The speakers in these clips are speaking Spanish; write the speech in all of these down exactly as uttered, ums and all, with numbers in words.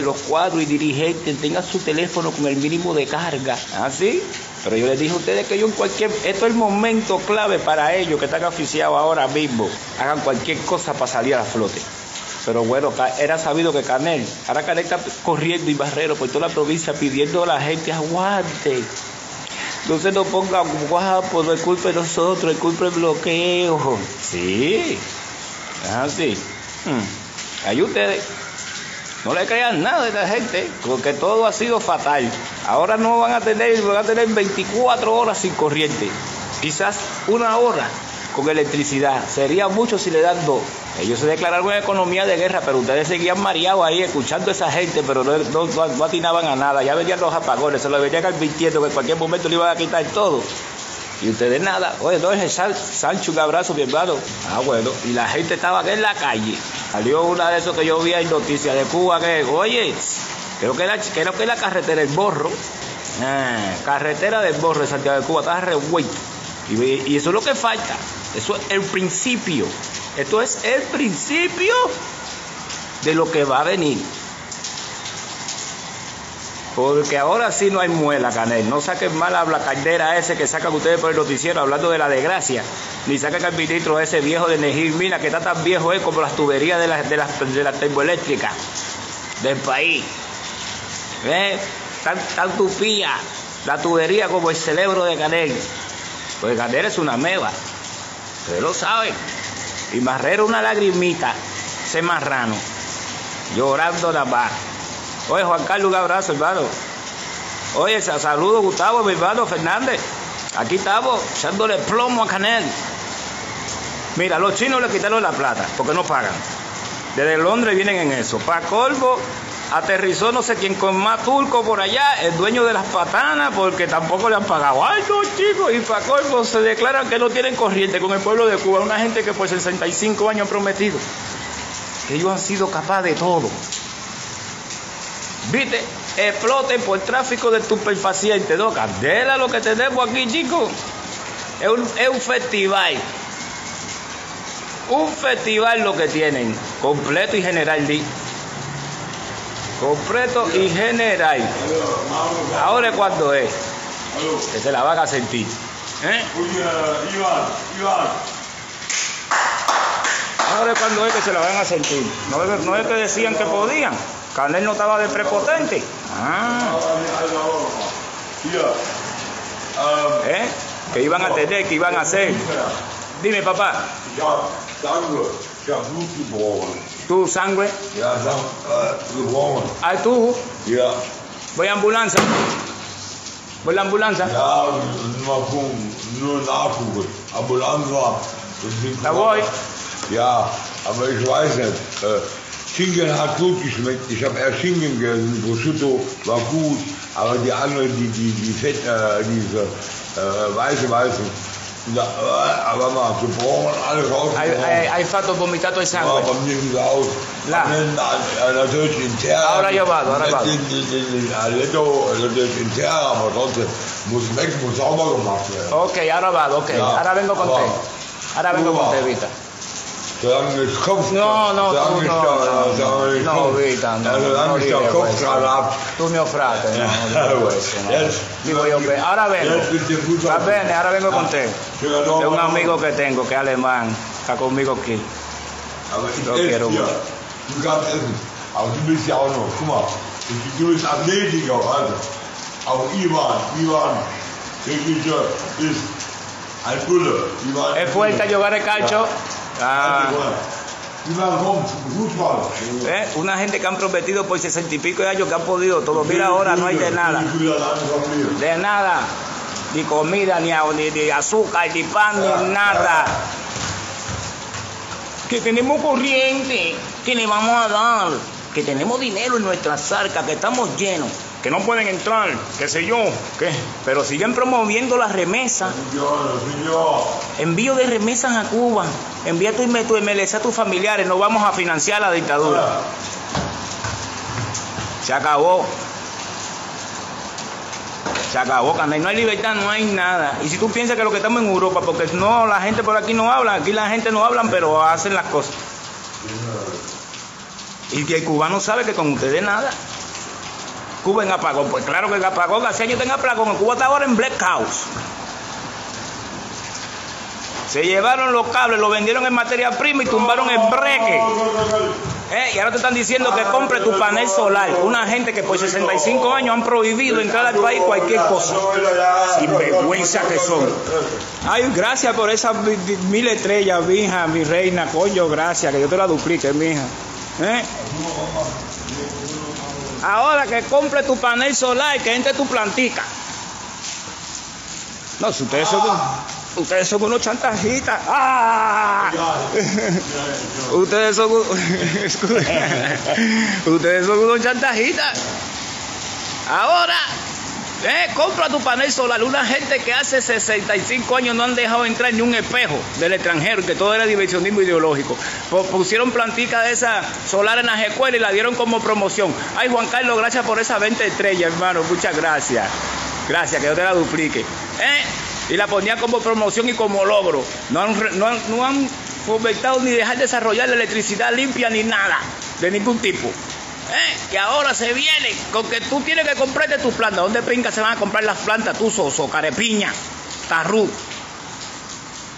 Los cuadros y dirigentes tengan su teléfono con el mínimo de carga. ¿Ah, sí? Pero yo les dije a ustedes que yo en cualquier... Esto es el momento clave para ellos que están asfixiados ahora mismo. Hagan cualquier cosa para salir a flote. Pero bueno, era sabido que Canel... Ahora Canel está corriendo y barrero por toda la provincia pidiendo a la gente aguante. No se nos pongan guapos, no es culpa de nosotros, es culpa del bloqueo. Sí. ¿Es así? Hmm. Ahí ustedes... No le crean nada de la gente, porque todo ha sido fatal. Ahora no van a tener, van a tener veinticuatro horas sin corriente. Quizás una hora con electricidad. Sería mucho si le dan dos. Ellos se declararon una economía de guerra, pero ustedes seguían mareados ahí escuchando a esa gente, pero no, no, no, no atinaban a nada. Ya venían los apagones, se lo venían advirtiendo que en cualquier momento le iban a quitar todo. Y ustedes nada. Oye, no es el San, Sancho, un abrazo, mi hermano. Ah, bueno. Y la gente estaba aquí en la calle. Salió una de esos que yo vi en noticias de Cuba que, oye, creo que era, creo que era carretera del Borro. Eh, carretera del Borro de Santiago de Cuba, estaba revuelto. Y, y eso es lo que falta. Eso es el principio. Esto es el principio de lo que va a venir. Porque ahora sí no hay muela, Canel. No saquen mal a la caldera ese que sacan ustedes por el noticiero hablando de la desgracia. Ni saquen al ministro ese viejo de Energía, mira, que está tan viejo eh, como las tuberías de las de las de la termoeléctricas del país. ¿Eh? Tan, tan tupía la tubería como el cerebro de Canel. Porque Canel es una meba. Ustedes lo saben. Y Marrero una lagrimita. Ese marrano. Llorando la barra. Oye, Juan Carlos, un abrazo, hermano. Oye, saludo, Gustavo, mi hermano Fernández. Aquí estamos, echándole plomo a Canel. Mira, los chinos le quitaron la plata, porque no pagan. Desde Londres vienen en eso. Pa' colmo, aterrizó no sé quién con más turco por allá, el dueño de las patanas, porque tampoco le han pagado. Ay, no, chicos, y pa' colmo se declaran que no tienen corriente con el pueblo de Cuba. Una gente que por sesenta y cinco años han prometido que ellos han sido capaces de todo. ¿Viste? Exploten por tráfico de estupefacientes. No, Candela, lo que tenemos aquí, chicos. Es un, es un festival. Un festival lo que tienen. Completo y general, di. Completo y general. Ahora es cuando es. Que se la van a sentir. ¿Eh? Ahora es cuando es que se la van a sentir. No es, no es que decían que podían. Canel no estaba de prepotente. Ah. ¿Eh? Que iban a tener, que iban a hacer. Dime, papá. ¿Tú sangre? ¿Ah, tú? ¿Voy a ambulancia? ¿Voy a ambulancia? ¿La voy? Ya, aber ich weiß nicht. Schinken hat gut geschmeckt, ich habe erst Schinken gegessen, Prosciutto war gut, aber die anderen, die, die, die Fett, äh, diese äh, weiße, weiße, da, äh, aber mal, so brauchen alle raus. Hai fatto vomitato il sangue. Ja, von mir sieht aus. Natürlich in Terra. Ahora llevado, ahora llevado. Aletto, natürlich in Terra, aber trotzdem muss weg, muss sauber gemacht werden. Okay, ahora vado, okay. Ja, ahora vengo con te. Ahora vengo con te, Vita. No, no, tu no, no, Vita, no, tu mio frate, no, di voglio bene, ora vengo, va bene, ora vengo con te, è un amico che tengo, che è alemán, sta conmigo qui, lo quiero mucho. Du kannst essen, aber du bist ja auch noch, guck mal, du bist Athletiker, also, auch Ivan, Ivan, Techniker, ist ein Bulle, Ivan. È fuerte a jugar el calcio? Ah. ¿Eh? Una gente que han prometido por sesenta y pico de años que han podido todo. Mira, ahora no hay de nada. De nada. Ni comida, ni, ni, ni azúcar, ni pan, ni nada. Que tenemos corriente, que le vamos a dar. Que tenemos dinero en nuestras arcas, que estamos llenos. Que no pueden entrar, qué sé yo, qué. Pero siguen promoviendo las remesas. Envío de remesas a Cuba. Envía tu M L S a tus familiares. No vamos a financiar la dictadura. Se acabó. Se acabó, Canel. No hay libertad, no hay nada. Y si tú piensas que lo que estamos en Europa, porque no, la gente por aquí no habla. Aquí la gente no habla, pero hacen las cosas. Y que el cubano sabe que con ustedes nada. Cuba en apagón, pues claro que en apagón, hace años está en apagón, Cuba está ahora en blackout. Se llevaron los cables, lo vendieron en materia prima y tumbaron el breque. ¿Eh? Y ahora te están diciendo que compre tu panel solar. Una gente que por sesenta y cinco años han prohibido entrar al país cualquier cosa. Sin vergüenza que son. Ay, gracias por esas mil estrellas, mi hija, mi reina, coño, gracias, que yo te la duplique, mi hija. ¿Eh? Ahora que compre tu panel solar, que entre tu plantica. No, si ustedes son, ustedes son unos chantajistas. ¡Ah! Ustedes son ustedes son unos chantajistas. Ahora, eh, compra tu panel solar. Una gente que hace sesenta y cinco años no han dejado entrar ni un espejo del extranjero, que todo era diversionismo ideológico. Pusieron plantica de esa solar en las escuelas y la dieron como promoción. Ay, Juan Carlos, gracias por esa veinte estrellas, hermano. Muchas gracias. Gracias, que yo te la duplique. ¿Eh? Y la ponían como promoción y como logro. No han, no han, no han fomentado ni dejar de desarrollar la electricidad limpia ni nada, de ningún tipo. ¿Eh? Y ahora se viene con que tú tienes que comprarte tus plantas. ¿Dónde pinca se van a comprar las plantas? Tú, soso, carepiña, tarrú.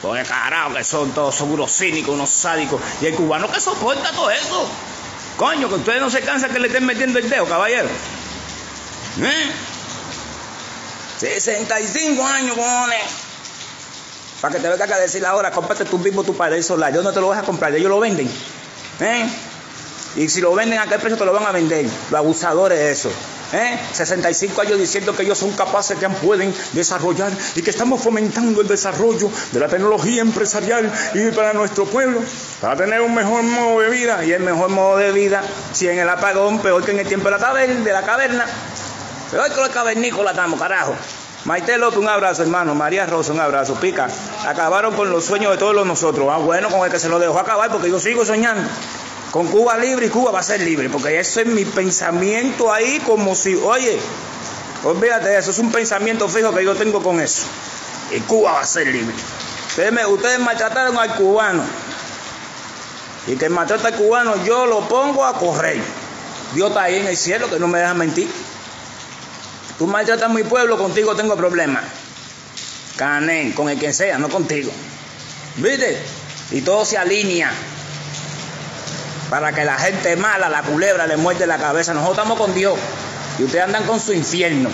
Porque carajo que son todos, son unos cínicos, unos sádicos. Y el cubano que soporta todo eso. Coño, que ustedes no se cansan que le estén metiendo el dedo, caballero. ¿Eh? sesenta y cinco años, cojones. Para que te venga a decir ahora, cómprate tú mismo tu panel solar. Yo no te lo voy a comprar, ellos lo venden. ¿Eh? Y si lo venden, ¿a qué precio te lo van a vender? Los abusadores de eso. ¿Eh? sesenta y cinco años diciendo que ellos son capaces, que pueden desarrollar y que estamos fomentando el desarrollo de la tecnología empresarial y para nuestro pueblo, para tener un mejor modo de vida. Y el mejor modo de vida, si en el apagón, peor que en el tiempo de la taberna, de la caverna. Pero hoy con el cavernícola estamos, carajo. Maite López, un abrazo, hermano. María Rosa, un abrazo. Pica, acabaron con los sueños de todos los nosotros. Ah, bueno, con el que se lo dejó acabar, porque yo sigo soñando. Con Cuba libre, y Cuba va a ser libre, porque eso es mi pensamiento ahí, como si, oye, olvídate de eso, es un pensamiento fijo que yo tengo con eso. Y Cuba va a ser libre. Ustedes, me, ustedes maltrataron al cubano. Y que maltrata al cubano, yo lo pongo a correr. Dios está ahí en el cielo, que no me deja mentir. Tú maltratas a mi pueblo, contigo tengo problemas. Canén, con el que sea, no contigo. ¿Viste? Y todo se alinea para que la gente mala, la culebra, le muerde la cabeza. Nosotros estamos con Dios y ustedes andan con su infierno.